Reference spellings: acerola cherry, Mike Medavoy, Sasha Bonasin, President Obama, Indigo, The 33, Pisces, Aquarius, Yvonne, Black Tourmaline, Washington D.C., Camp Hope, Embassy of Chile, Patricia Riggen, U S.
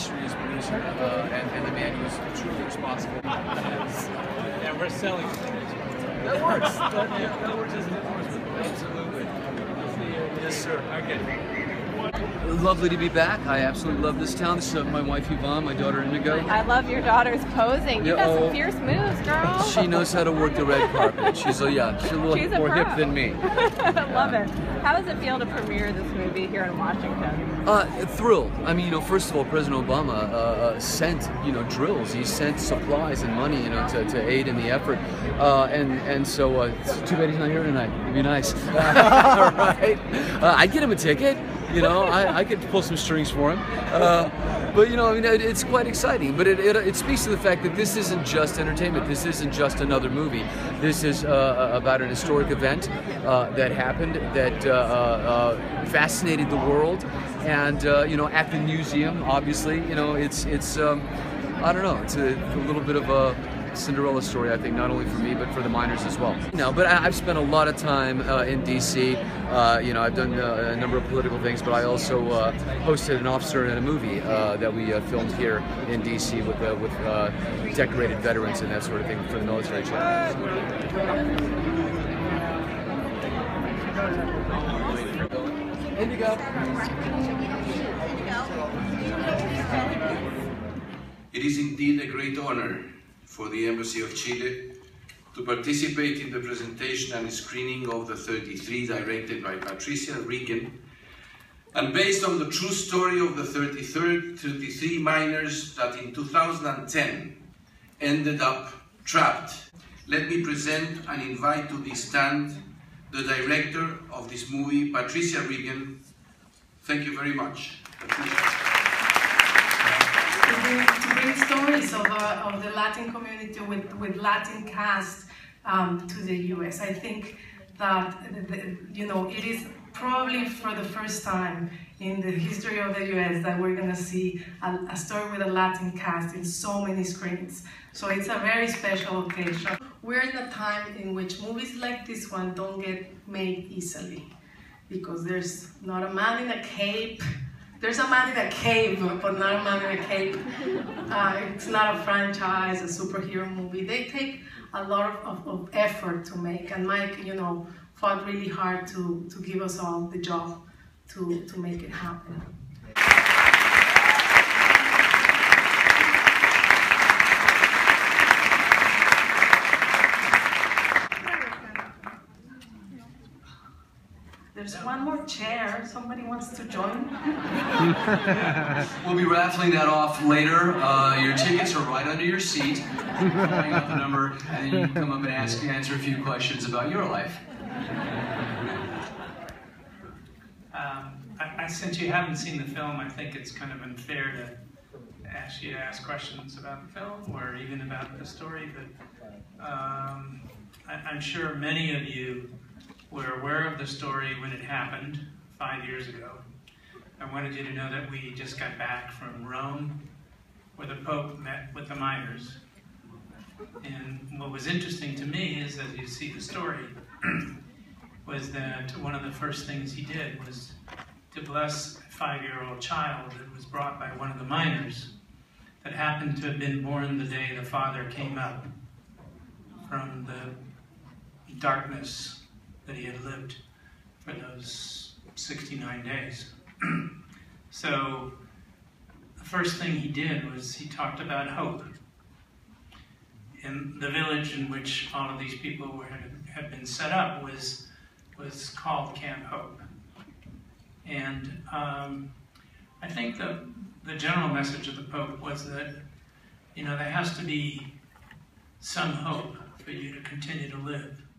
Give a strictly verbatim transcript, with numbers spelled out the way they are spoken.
illustrious producer, uh, and, and the man who is truly responsible. And we're selling things. That works. That, yeah, that works as an endorsement. Absolutely. Yes, sir. Okay. Lovely to be back. I absolutely love this town. This is uh, my wife Yvonne, my daughter Indigo. I love your daughter's posing. You yeah, got oh, some fierce moves, girl. She knows how to work the red carpet. She's a yeah, she's a little she's a more pro. hip than me. I love it. How does it feel to premiere this movie here in Washington? Uh, thrilled. I mean, you know, first of all, President Obama uh, sent, you know, drills. He sent supplies and money, you know, to, to aid in the effort. Uh, and and so, uh, too bad he's not here tonight. It'd be nice. Uh, all right. Uh, I'd get him a ticket. You know, I, I could pull some strings for him. Uh, but you know, I mean, it, it's quite exciting. But it, it it speaks to the fact that this isn't just entertainment. This isn't just another movie. This is uh, about an historic event uh, that happened that. Uh, uh, fascinated the world, and uh, you know, at the museum, obviously, you know, it's it's um, I don't know, it's a, a little bit of a Cinderella story, I think, not only for me but for the miners as well. No, but I, I've spent a lot of time uh, in D C Uh, you know, I've done uh, a number of political things, but I also uh, hosted an officer in a movie uh, that we uh, filmed here in D C with uh, with uh, decorated veterans and that sort of thing for the military channel. Indigo. It is indeed a great honor for the Embassy of Chile to participate in the presentation and screening of The thirty-three, directed by Patricia Riggen, and based on the true story of the thirty-three miners that in two thousand ten ended up trapped. Let me present and invite to this stand the director of this movie, Patricia Riggen. Thank you very much. To bring, to bring stories of, uh, of the Latin community with, with Latin cast um, to the U S I think that, the, you know, it is probably for the first time in the history of the U S that we're going to see a, a story with a Latin cast in so many screens. So it's a very special occasion. We're in a time in which movies like this one don't get made easily, because there's not a man in a cape. There's a man in a cave, but not a man in a cape. Uh, it's not a franchise, a superhero movie. They take a lot of, of, of effort to make, and Mike, you know, fought really hard to, to give us all the job to, to make it happen. There's one more chair. Somebody wants to join? We'll be raffling that off later. Uh, your tickets are right under your seat. Hang up the number, and then you can come up and ask, answer a few questions about your life. Um, I, I, since you haven't seen the film, I think it's kind of unfair to ask you to ask questions about the film or even about the story. But um, I, I'm sure many of you were aware of the story when it happened five years ago. I wanted you to know that we just got back from Rome, where the Pope met with the miners. And what was interesting to me is, as you see the story, was that one of the first things he did was to bless a five-year-old child that was brought by one of the miners that happened to have been born the day the father came up from the darkness that he had lived for those sixty-nine days. So the first thing he did was he talked about hope. And the village in which all of these people were, had been set up was, was called Camp Hope. And um, I think the, the general message of the Pope was that, you know, there has to be some hope for you to continue to live.